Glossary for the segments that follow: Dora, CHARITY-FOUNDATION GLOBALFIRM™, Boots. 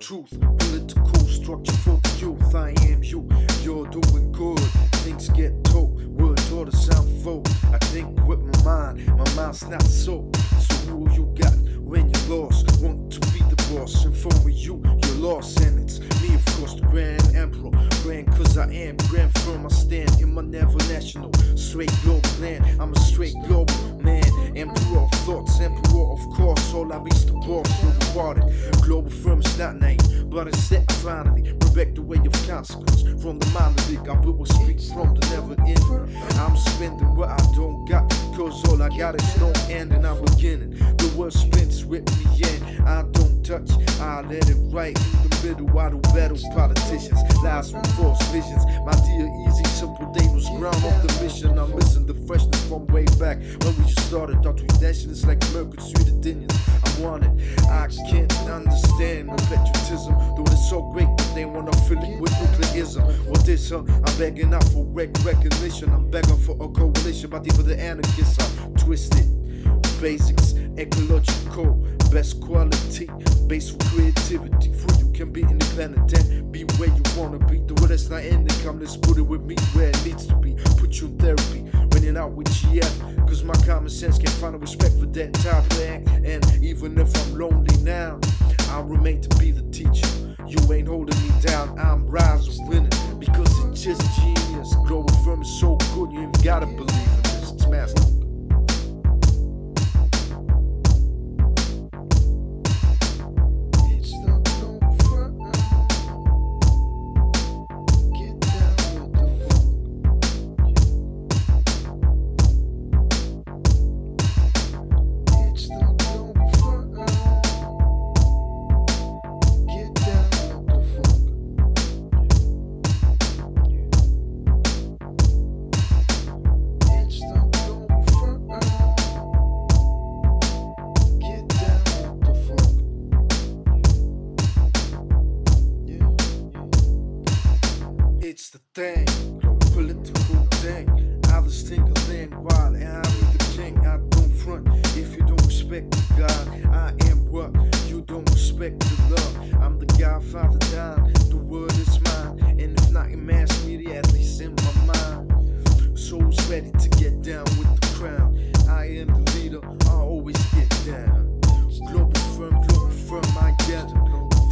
Truth, political structure for the youth. I am you, you're doing good. Things get told, word taught to sound folk. I think with my mind's not so. So who you got when you lost? Want to be the boss, inform me you, you're lost. And it's me, of course, the grand emperor. Grand cause I am, grand firm I stand. In my never national, straight global land. I'm a straight global man. Emperor of thoughts, emperor of course. All I reach the boss, you're rewarded. Global firm is not naive, but it's set finally. Perfect the way of consequence. From the monolithic, I will speak from the never end. I'm spending what I don't got, cause all I got is no end. And I'm beginning, the world spins with me in. I don't touch, I let it right in the middle. I don't battle politicians, lies with false visions. My dear easy, simple day was ground off the mission. I'm missing the freshness from way back when we just started. Our nation is like Mercury to the Dinians. I want it, I can't understand no patriotism, though it's so great, but they wanna fill it with nuclearism. What this, huh? I'm begging out for recognition. I'm begging for a coalition, but even the anarchists are twisted. Basics, ecological, best quality, base for creativity. Free, you can be independent and be where you wanna be. The world is not ending, come let's put it with me where it needs to be. Put you in therapy, when you're out with GF, cause my common sense can't find a respect for that type of act. And even if I'm lonely now, I'll remain to be the teacher. You ain't holding me down, I'm rising, winning, because it's just genius. Global firm is so good, you ain't gotta believe in this, it's massive. It's the thing, political thing. I just think of land wild, and I'm the king. I don't front if you don't respect the God. I am what you don't respect the love. I'm the Godfather dime. The word is mine, and if not in mass media, at least in my mind. Soul's ready to get down with the crown. I am the leader. I always get down. Global firm, I get it.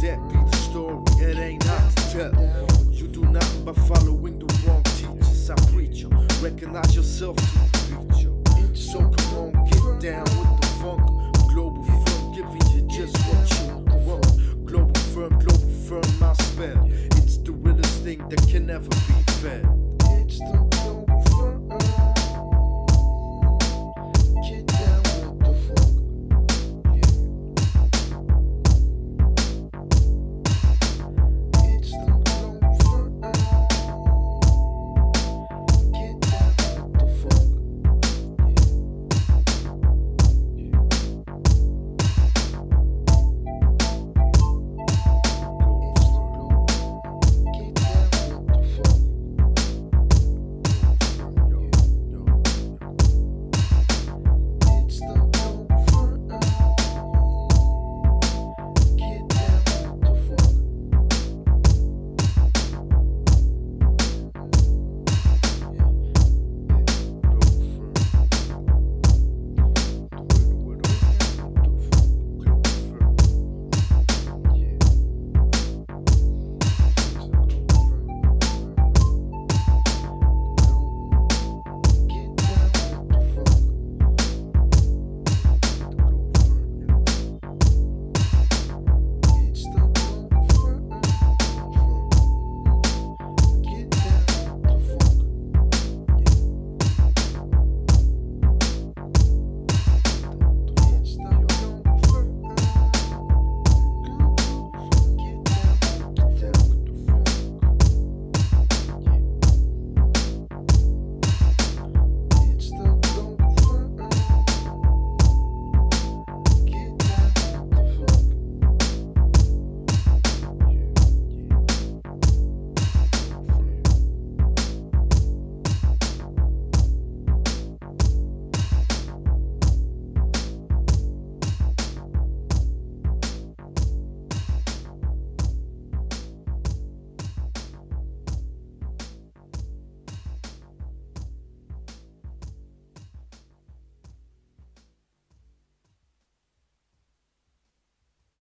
That be the story. It ain't hard to tell. You do nothing by following the wrong teachers. I preach you, recognize yourself to the future. So come on, get down with the funk. Global firm, giving you just what you want. Global firm, I spell. It's the realest thing that can never be fed.